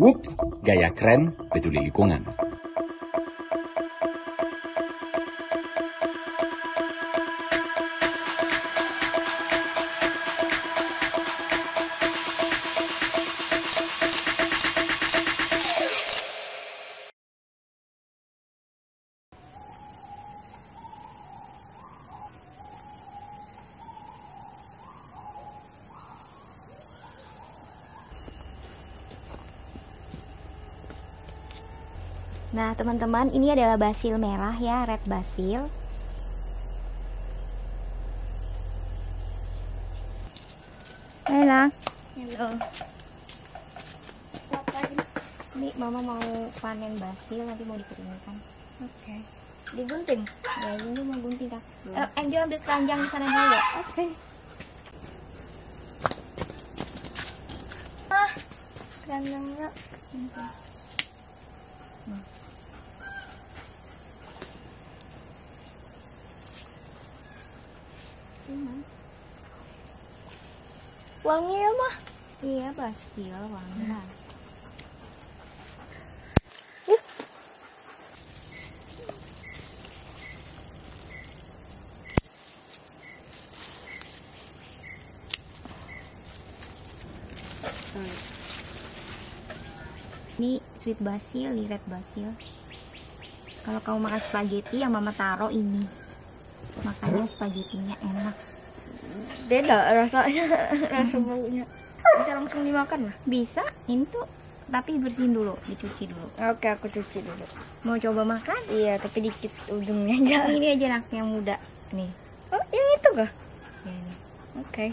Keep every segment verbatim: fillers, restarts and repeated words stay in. WhoOp, gaya keren, peduli lingkungan. Nah teman-teman, ini adalah basil merah ya, red basil. Halo. Halo. Ini mama mau panen basil, nanti mau dikeringkan. Oke. Okay. Digunting? Ya, ini mau gunting kak. Eh, Enzo ambil keranjang di sana dulu ya. Oke. Okay. Ah, keranjangnya. Okay. Nah. Wangi ya mah? Iya basil wangi. Nah. Uh. Hmm. Ini sweet basil, liret basil. Kalau kamu makan spaghetti yang mama taruh ini, makanya spaghettinya enak. Beda rasanya, rasa baunya. Bisa langsung dimakan lah? Bisa, ini tuh tapi bersihin dulu, dicuci dulu. Oke, aku cuci dulu. Mau coba makan? Iya, tapi dikit ujungnya aja. Ini aja nak yang muda nih. Oh, yang itu kah? Ya, ini. Oke.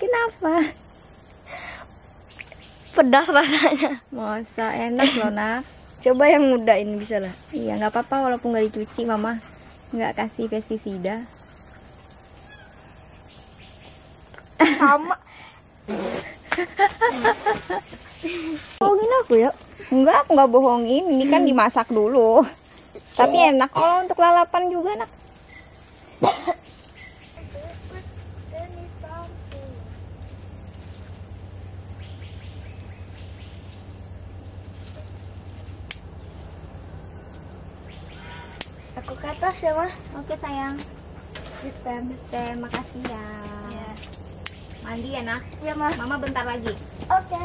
Kenapa? Pedas rasanya. Masa enak loh nak. Coba yang muda ini bisa lah. Iya nggak apa-apa walaupun nggak dicuci, mama nggak kasih pestisida. Sama. Bohongin aku ya? Enggak, aku nggak bohongin. Ini kan dimasak dulu. Tapi enak kalau untuk lalapan juga nak. Aku ke atas ya mah. Oke sayang. Terima kasih ya. Ya. Mandi ya nak. Ya mah. Mama bentar lagi. Oke.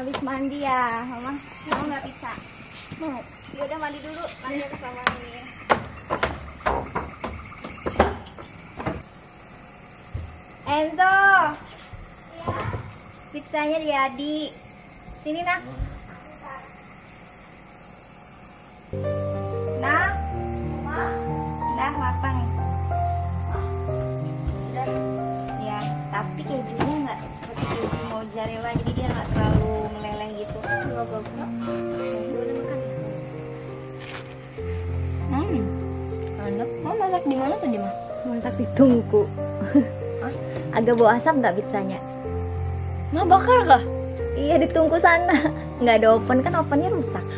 habis mandi ya, mama. Mau nggak bisa? Mau. Ya udah mandi dulu, mandi ke kamar ini. Enzo. Ya. Pizzanya jadi. Sini nak. Nah. Nah. Udah matang. Udah. Ya, tapi kejunya nggak seperti keju mozzarella, jadi dia nggak terlalu meleleh gitu. Gak bagus. Hmm. Enak. Mau masak di mana tuh, Dima? Masak di tungku. Agak bau asap nggak pizzanya? Mau bakar kah? Iya, di tungku sana. Nggak ada oven, kan ovennya rusak.